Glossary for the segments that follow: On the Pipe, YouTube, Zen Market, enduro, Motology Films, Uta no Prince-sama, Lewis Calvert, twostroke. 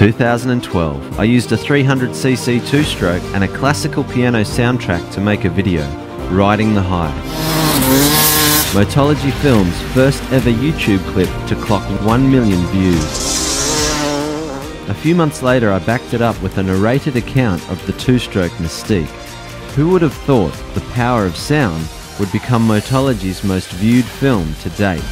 2012, I used a 300cc two-stroke and a classical piano soundtrack to make a video, Riding the High. Motology Films' first ever YouTube clip to clock 1 million views. A few months later I backed it up with a narrated account of the two-stroke mystique. Who would have thought the power of sound would become Motology's most viewed film to date?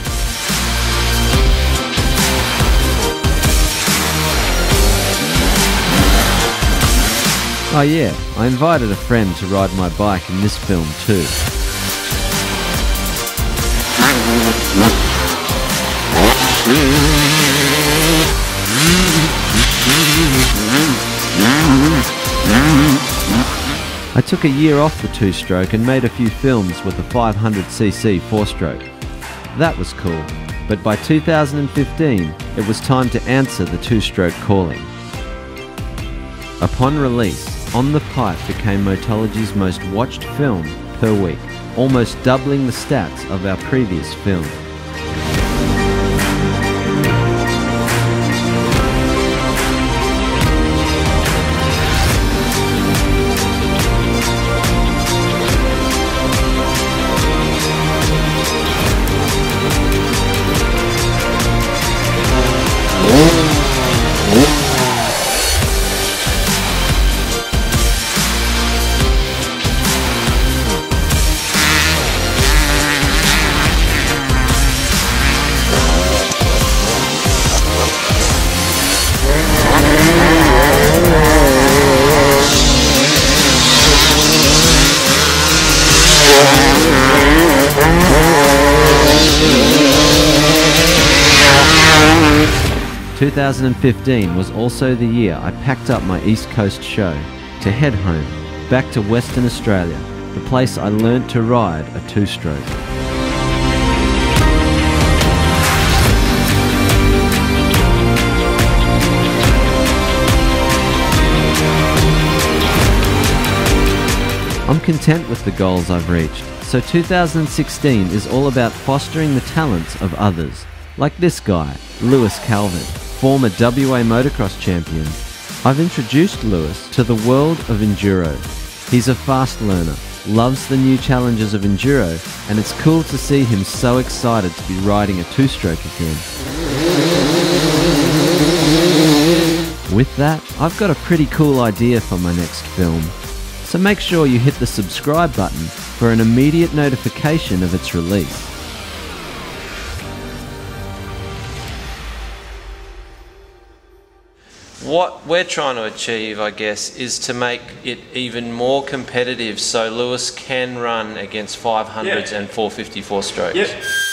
Oh yeah, I invited a friend to ride my bike in this film too. I took a year off the two-stroke and made a few films with the 500cc four-stroke. That was cool, but by 2015 it was time to answer the two-stroke calling. Upon release, On the Pipe became Motology's most watched film per week, almost doubling the stats of our previous film. In 2015 was also the year I packed up my East Coast show to head home, back to Western Australia, the place I learnt to ride a two-stroke. I'm content with the goals I've reached, so 2016 is all about fostering the talents of others, like this guy, Lewis Calvert, former WA motocross champion. I've introduced Lewis to the world of enduro. He's a fast learner, loves the new challenges of enduro, and it's cool to see him so excited to be riding a two-stroke again. With that, I've got a pretty cool idea for my next film, so make sure you hit the subscribe button for an immediate notification of its release. What we're trying to achieve, I guess, is to make it even more competitive so Lewis can run against 500s and 450 four-strokes. Yep.